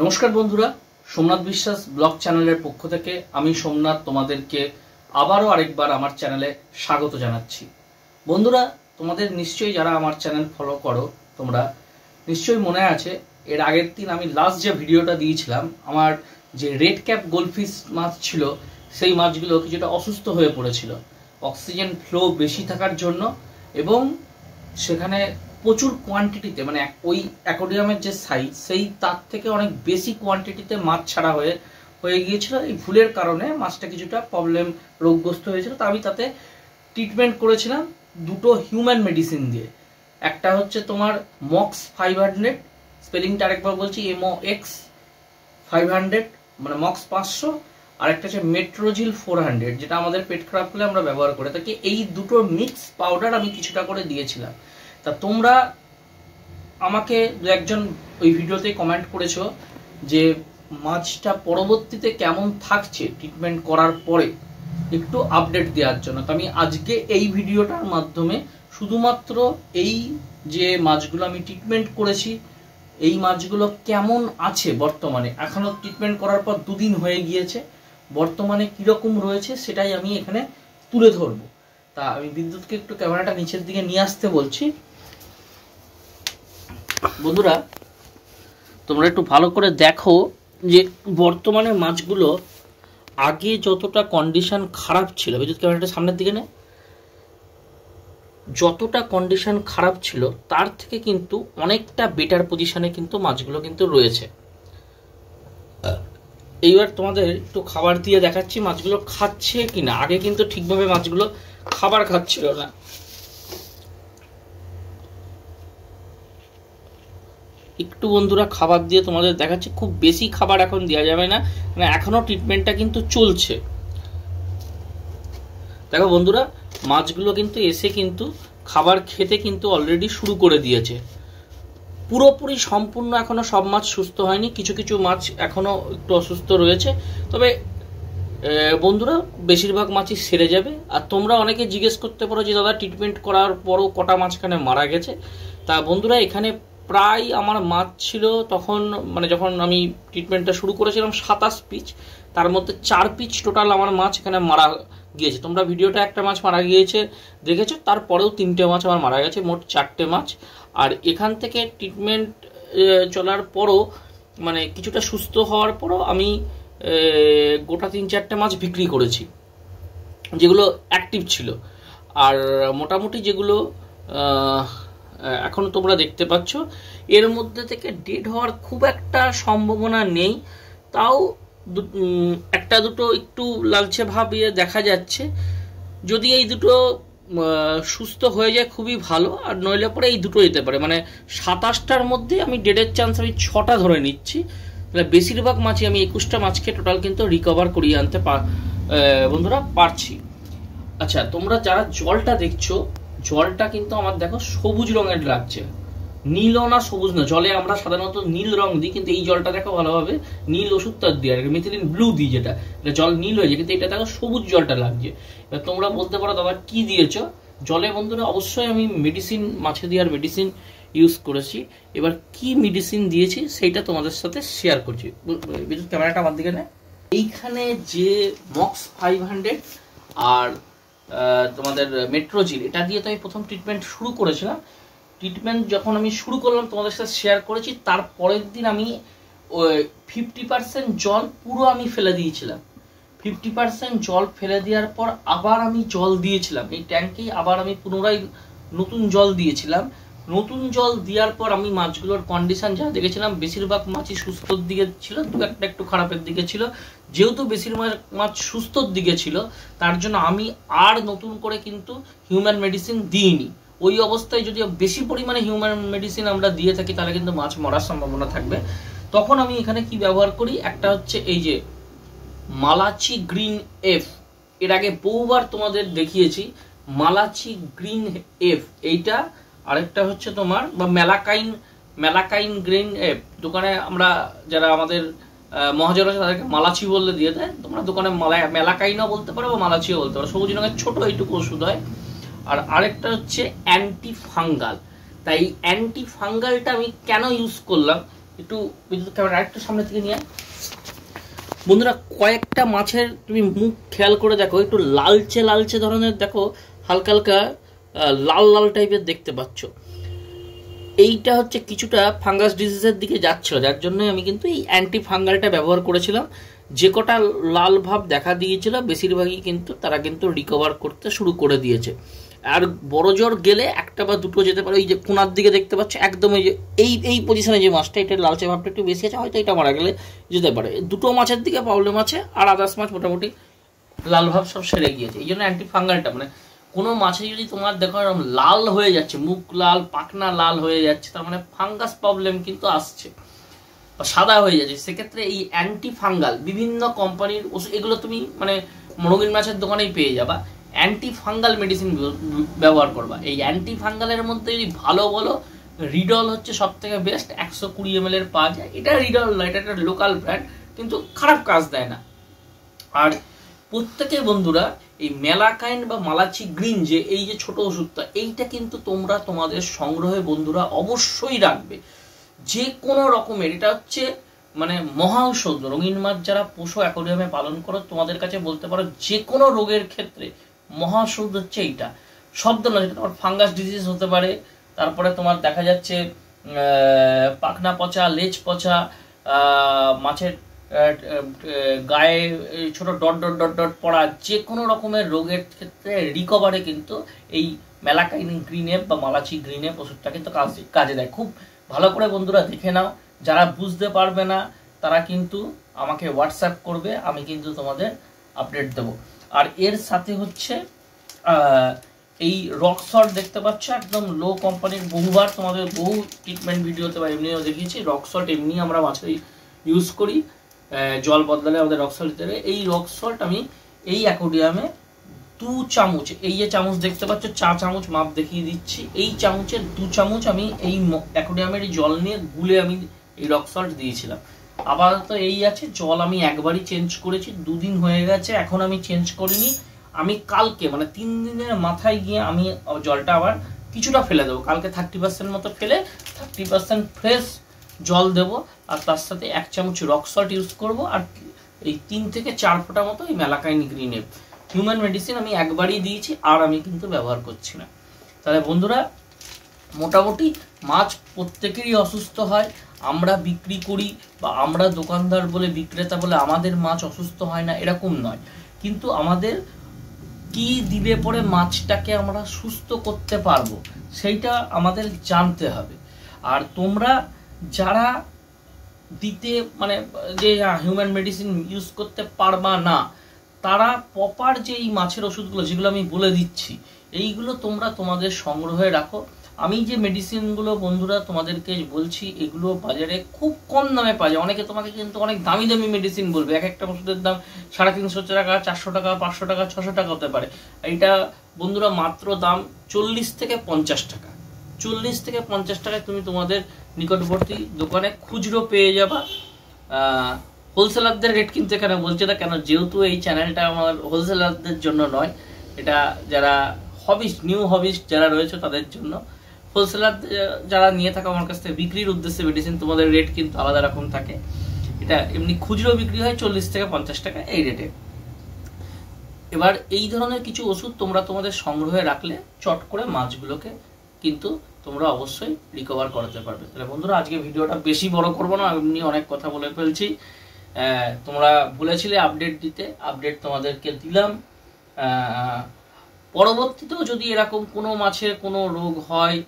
নমস্কার বন্ধুরা, সোমনাথ বিশ্বাস ব্লগ চ্যানেলের পক্ষ থেকে আমি সোমনাথ তোমাদেরকে আবারও আরেকবার আমার চ্যানেলে স্বাগত জানাচ্ছি। বন্ধুরা, তোমাদের নিশ্চয়ই যারা আমার চ্যানেল ফলো করো তোমরা নিশ্চয়ই মনে আছে এর আগের দিন আমি লাস্ট যে ভিডিওটা দিয়েছিলাম আমার যে রেড ক্যাপ গোল্ড ফিশ মাছ ছিল সেই মাছগুলো কিছুটা অসুস্থ হয়ে পড়েছিল অক্সিজেন ফ্লো বেশি থাকার জন্য, এবং সেখানে প্রচুর কোয়ান্টিটিতে মানে ওই অ্যাকোয়ারিয়ামের যে সাইজ সেই তার থেকে অনেক বেশি কোয়ান্টিটিতে মাছ ছাড়া হয়ে গিয়েছিল। এই ভুলের কারণে মাছটা কিছুটা প্রবলেম রোগগ্রস্ত হয়েছিল। তা আমি তাতে ট্রিটমেন্ট করেছিলাম দুটো হিউম্যান মেডিসিন দিয়ে। একটা হচ্ছে তোমার মক্স 500, স্পেলিংটা আরেকবার বলছি MOX 500 মানে মক্স 500, আর একটা হচ্ছে মেট্রোজিল 400 যেটা আমাদের পেট খারাপ হলে আমরা ব্যবহার করে থাকি। এই দুটো মিক্স পাউডার আমি কিছুটা করে দিয়েছিলাম। তা তোমরা আমাকে দু একজন ওই ভিডিওতে কমেন্ট করেছো যে মাছটা পরবর্তীতে কেমন থাকছে ট্রিটমেন্ট করার পরে একটু আপডেট দেওয়ার জন্য। তো আমি আজকে এই ভিডিওটার মাধ্যমে শুধুমাত্র এই যে মাছগুলো আমি ট্রিটমেন্ট করেছি এই মাছগুলো কেমন আছে বর্তমানে, এখনও ট্রিটমেন্ট করার পর দুদিন হয়ে গিয়েছে, বর্তমানে কীরকম রয়েছে সেটাই আমি এখানে তুলে ধরব। তা আমি বিদ্যুৎকে একটু ক্যামেরাটা নিচের দিকে নিয়ে আসতে বলছি। বন্ধুরা, তোমরা একটু ভালো করে দেখো যে বর্তমানে মাছগুলো আগে যতটা কন্ডিশন খারাপ ছিল, বিদ্যুৎ ক্যামেরাটা সামনের দিকে নেয়, যতটা কন্ডিশন খারাপ ছিল তার থেকে কিন্তু অনেকটা বেটার পজিশনে কিন্তু মাছগুলো কিন্তু রয়েছে। এইবার তোমাদের একটু খাবার দিয়ে দেখাচ্ছি মাছগুলো খাচ্ছে কিনা। আগে কিন্তু ঠিকভাবে মাছগুলো খাবার খাচ্ছিল না। একটু বন্ধুরা খাবার দিয়ে তোমাদের দেখাচ্ছি। খুব বেশি খাবার এখন দেওয়া যাবে না, মানে এখনো ট্রিটমেন্টটা কিন্তু চলছে। দেখো বন্ধুরা, মাছগুলো কিন্তু এসে কিন্তু খাবার খেতে কিন্তু অলরেডি শুরু করে দিয়েছে। পুরোপুরি সম্পূর্ণ এখনো সব মাছ সুস্থ হয়নি, কিছু কিছু মাছ এখনো একটু অসুস্থ রয়েছে। তবে বন্ধুরা, বেশিরভাগ মাছই সেরে যাবে। আর তোমরা অনেকে জিজ্ঞেস করতে পারো যে দাদা ট্রিটমেন্ট করার পরও কটা মাছখানে মারা গেছে। তা বন্ধুরা, এখানে প্রায় আমার মাছ ছিল তখন মানে যখন আমি ট্রিটমেন্টটা শুরু করেছিলাম 27 পিস, তার মধ্যে 4 পিস টোটাল আমার মাছ এখানে মারা গিয়েছে। তোমরা ভিডিওটা একটা মাছ মারা গিয়েছে দেখেছো, তারপরেও 3টে মাছ আমার মারা গেছে, মোট 4টে মাছ। আর এখান থেকে ট্রিটমেন্ট চলার পরও মানে কিছুটা সুস্থ হওয়ার পরও আমি গোটা 3-4টে মাছ বিক্রি করেছি যেগুলো অ্যাক্টিভ ছিল। আর মোটামুটি যেগুলো এখনও তোমরা দেখতে পাচ্ছ এর মধ্যে থেকে ডেড হওয়ার খুব একটা সম্ভাবনা নেই, তাও একটা দুটো একটু লালচে ভাবে দেখা যাচ্ছে। যদি এই দুটো সুস্থ হয়ে যায় খুবই ভালো, আর নইলে পরে এই দুটো যেতে পারে। মানে 27টার মধ্যে আমি ডেডের চান্স আমি 6টা ধরে নিচ্ছি, তাহলে বেশিরভাগ মাছই আমি 21টা মাছকে টোটাল কিন্তু রিকভার করিয়ে আনতে বন্ধুরা পারছি। আচ্ছা, তোমরা যারা জলটা দেখছো, জলটা কিন্তু আমার দেখো সবুজ রঙের লাগছে, নীল না সবুজ না, জলে আমরা সাধারণত নীল রং দিই কিন্তু এই জলটা দেখো ভালোভাবে নীল ওষুধটা দিই, আর মিথিলিন ব্লু দিই, যেটা জল নীল হয়ে যায়, কিন্তু এটা দেখো সবুজ জলটা লাগছে। এবার তোমরা বলতে পারো দাদা কি দিয়েছো জলে? বন্ধুরা, অবশ্যই আমি মেডিসিন মাছে দেওয়ার মেডিসিন ইউজ করেছি। এবার কি মেডিসিন দিয়েছি সেইটা তোমাদের সাথে শেয়ার করছি। বিদ্যুৎ ক্যামেরাটা আমার দিকে নেয়। এইখানে যে মক্স 500 আর তোমাদের মেট্রোজিল, এটা দিয়ে তো আমি প্রথম ট্রিটমেন্ট শুরু করেছিলাম। ট্রিটমেন্ট যখন আমি শুরু করলাম তোমাদের সাথে শেয়ার করেছি, তারপরের দিন আমি 50% জল পুরো আমি ফেলে দিয়েছিলাম। 50% জল ফেলে দেওয়ার পর আবার আমি জল দিয়েছিলাম এই ট্যাঙ্কেই, আবার আমি পুনরায় নতুন জল দিয়েছিলাম। নতুন জল দেওয়ার পর আমি মাছগুলোর কন্ডিশন যা দেখেছিলাম বেশিরভাগ মাছই সুস্থর দিকে ছিল, দু একটা একটু খারাপের দিকে ছিল। যেহেতু বেশিরভাগ মাছ সুস্থর দিকে ছিল তার জন্য আমি আর নতুন করে কিন্তু হিউম্যান মেডিসিন দিইনি। ওই অবস্থায় যদি বেশি পরিমাণে হিউম্যান মেডিসিন আমরা দিয়ে থাকি তাহলে কিন্তু মাছ মরার সম্ভাবনা থাকবে। তখন আমি এখানে কি ব্যবহার করি, একটা হচ্ছে এই যে মালাচি গ্রিন এফ, এর আগে বহুবার তোমাদের দেখিয়েছি মালাচি গ্রিন এফ এইটা, আরেকটা হচ্ছে তোমার বা মেলাকাইন গ্রিন এফ। দোকানে আমরা যারা আমাদের মহাজন আছে তাদেরকে মালাচি বললে দিয়ে দেয়, তোমরা দোকানে মেলাকাইনও বলতে পারো বা মালাচিও বলতে পারো, সবুজ রঙের ছোটো এইটুকু ওষুধ হয়। আর আরেকটা হচ্ছে অ্যান্টি ফাঙ্গাল। তাই অ্যান্টি ফাঙ্গালটা আমি কেন ইউজ করলাম একটু বিদ্যুৎ ক্যামেরা আরেকটু সামনে থেকে নিয়ে। বন্ধুরা, কয়েকটা মাছের তুমি মুখ খেয়াল করে দেখো, একটু লালচে লালচে ধরনের, দেখো হালকা হালকা লাল লাল টাইপের দেখতে পাচ্ছ। এইটা হচ্ছে কিছুটা ফাঙ্গাস ডিজিজের দিকে যাচ্ছিল, যার জন্য আমি কিন্তু এই অ্যান্টি ফাঙ্গালটা ব্যবহার করেছিলাম। যে কটা লাল ভাব দেখা দিয়েছিল বেশিরভাগই কিন্তু তারা কিন্তু রিকভার করতে শুরু করে দিয়েছে। আর বড় জোর গেলে একটা বা দুটো যেতে পারে। ওই যে কোনার দিকে দেখতে পাচ্ছ একদম এই এই পজিশনে যে মাছটা, এটা লালচে ভাবটা একটু বেশি আছে, হয়তো এটা মারা গেলে যেতে পারে। দুটো মাছের দিকে প্রবলেম আছে, আর আদার্স মাছ মোটামুটি লাল ভাব সব সেরে গিয়েছে। এই জন্য অ্যান্টি ফাঙ্গালটা, মানে কোনো মাছে যদি তোমার দেখো এরকম লাল হয়ে যাচ্ছে, মুখ লাল, পাখনা লাল হয়ে যাচ্ছে, তার মানে ফাঙ্গাস প্রবলেম কিন্তু আসছে, সাদা হয়ে যাচ্ছে। সেক্ষেত্রে এই অ্যান্টি ফাঙ্গাল বিভিন্ন কোম্পানির ওষুধ, এগুলো তুমি মানে মরগিন মাছের দোকানেই পেয়ে যাবা। অ্যান্টি ফাঙ্গাল মেডিসিন ব্যবহার করবা। এই অ্যান্টি ফাঙ্গালের মধ্যে যদি ভালো বলো, রিডল হচ্ছে সব থেকে বেস্ট, 120 ml পাওয়া যায়। এটা রিডল নয়, এটা একটা লোকাল ব্র্যান্ড, কিন্তু খারাপ কাজ দেয় না। আর প্রত্যেকে বন্ধুরা এই মেলাকাইন বা মালাচি গ্রিন, যে এই যে ছোট ওষুধটা, এইটা কিন্তু তোমরা তোমাদের সংগ্রহে বন্ধুরা অবশ্যই রাখবে। যে কোনো রকমের, এটা হচ্ছে মানে মহা ঔষধ। রঙিন মাছ যারা পোষো, অ্যাকোয়ারিয়ামে পালন করো, তোমাদের কাছে বলতে পারো যে কোনো রোগের ক্ষেত্রে মহা ঔষধ হচ্ছে এইটা। সব ধরনের, যেটা তোমার ফাঙ্গাস ডিজিজ হতে পারে, তারপরে তোমার দেখা যাচ্ছে পাখনা পচা, লেজ পচা, মাছের গায়ে ছোট ডট ডট ডট ডট পড়া, যে কোনো রকমের রোগের ক্ষেত্রে রিকভারে কিন্তু এই মেলাকাইন গ্রিন এফ বা মালাচি গ্রিন এফ ওষুধটা কিন্তু কাজে দেয়। খুব ভালো করে বন্ধুরা দেখে নাও। যারা বুঝতে পারবে না তারা কিন্তু আমাকে হোয়াটসঅ্যাপ করবে, আমি কিন্তু তোমাদের আপডেট দেবো। আর এর সাথে হচ্ছে এই রক সল্ট দেখতে পাচ্ছ, একদম লো কোম্পানির। বহুবার তোমাদের বহু ট্রিটমেন্ট ভিডিওতে বা এমনিও দেখিয়েছি, রক সল্ট এমনি আমরা মাছের ইউজ করি, জল বদলালে আমাদের রক সল্ট দিতে। এই রক সল্ট আমি এই অ্যাকোয়ারিয়ামে 2 চামচ, এই যে চামচ দেখতে পাচ্ছ, 4 চামচ মাপ দেখিয়ে দিচ্ছি, এই চামচের 2 চামচ আমি এই অ্যাকোয়ারিয়ামের জল নিয়ে গুলে আমি এই রক সল্ট দিয়েছিলাম। আপাতত এই আছে। জল আমি একবারই চেঞ্জ করেছি, 2 দিন হয়ে গেছে, এখন আমি চেঞ্জ করিনি। আমি কালকে মানে 3 দিনের মাথায় গিয়ে আমি জলটা আবার কিছুটা ফেলে দেবো। কালকে 30% মতো ফেলে 30% ফ্রেশ জল দেবো, আর তার সাথে 1 চামচ রক সল্ট ইউজ করবো, আর এই 3 থেকে 4 ফোঁটা মতো এই malachite green F. Human medicine আমি একবারই দিয়েছি, আর আমি কিন্তু ব্যবহার করছি না। তাহলে বন্ধুরা, মোটামুটি মাছ প্রত্যেকেরই অসুস্থ হয়। আমরা বিক্রি করি বা আমরা দোকানদার বলে, বিক্রেতা বলে আমাদের মাছ অসুস্থ হয় না, এরকম নয়। কিন্তু আমাদের কি দিবে পরে মাছটাকে আমরা সুস্থ করতে পারবো, সেইটা আমাদের জানতে হবে। আর তোমরা যারা দিতে মানে যে হিউম্যান মেডিসিন ইউজ করতে পারবা না, তারা প্রপার যে এই মাছের ওষুধগুলো, যেগুলো আমি বলে দিচ্ছি, এইগুলো তোমরা তোমাদের সংগ্রহে রাখো। আমি যে মেডিসিনগুলো বন্ধুরা তোমাদেরকে বলছি, এগুলো বাজারে খুব কম দামে পাওয়া যায়। অনেকে তোমাকে কিন্তু অনেক দামি দামি মেডিসিন বলবে, এক একটা ওষুধের দাম 350 টাকা, 400 টাকা, 500 টাকা, 600 টাকা হতে পারে। এইটা বন্ধুরা মাত্র দাম 40 থেকে 50 টাকা। 40 থেকে 50 টাকায় তুমি তোমাদের নিকটবর্তী দোকানে খুচরো পেয়ে যাবা। হোলসেলারদের রেট কিন্তু এখানে বলছে না কেন, যেহেতু এই চ্যানেলটা আমার হোলসেলারদের জন্য নয়, এটা যারা হবিস্ট, নিউ হবিস্ট যারা রয়েছে তাদের জন্য। হোলসেলার যারা নিয়ে থাকো আমার কাছ থেকে বিক্রির উদ্দেশ্যে মেডিসিন, তোমাদের রেট কিন্তু আলাদা রকম থাকে। এটা এমনি খুচরো বিক্রি হয় 40 থেকে 50 টাকা এই রেটে। এবার এই ধরনের কিছু ওষুধ তোমরা তোমাদের সংগ্রহে রাখলে চট করে মাছগুলোকে কিন্তু তোমরা অবশ্যই রিকভার করাতে পারবে। তাহলে বন্ধুরা, আজকে ভিডিওটা বেশি বড় করবো না, এমনি অনেক কথা বলে ফেলছি। তোমরা বলেছিলে আপডেট দিতে, আপডেট তোমাদেরকে দিলাম। পরবর্তীতেও যদি এরকম কোনো মাছের কোনো রোগ হয়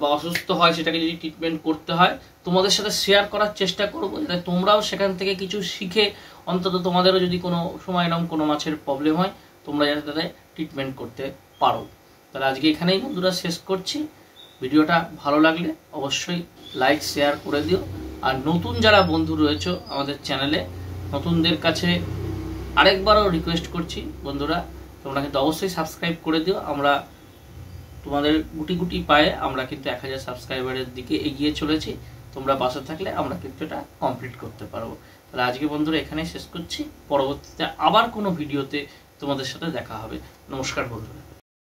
বা অসুস্থ হয়, সেটাকে যদি ট্রিটমেন্ট করতে হয়, তোমাদের সাথে শেয়ার করার চেষ্টা করবো, যাতে তোমরাও সেখান থেকে কিছু শিখে, অন্তত তোমাদেরও যদি কোনো সময় এরকম কোনো মাছের প্রবলেম হয়, তোমরা যাতে তাদের ট্রিটমেন্ট করতে পারো। তাহলে আজকে এখানেই বন্ধুরা শেষ করছি। ভিডিওটা ভালো লাগলে অবশ্যই লাইক শেয়ার করে দিও। আর নতুন যারা বন্ধু রয়েছে আমাদের চ্যানেলে, নতুনদের কাছে আরেকবারও রিকোয়েস্ট করছি বন্ধুরা, তোমরা কিন্তু অবশ্যই সাবস্ক্রাইব করে দিও। আমরা তোমাদের গুটি গুটি পায়ে আমরা কিন্তু 1000 সাবস্ক্রাইবারের দিকে এগিয়ে চলেছি। তোমরা পাশে থাকলে আমরা কিন্তু এটা কমপ্লিট করতে পারবো। তাহলে আজকে বন্ধুরা এখানেই শেষ করছি। পরবর্তীতে আবার কোনো ভিডিওতে তোমাদের সাথে দেখা হবে। নমস্কার বন্ধুরা।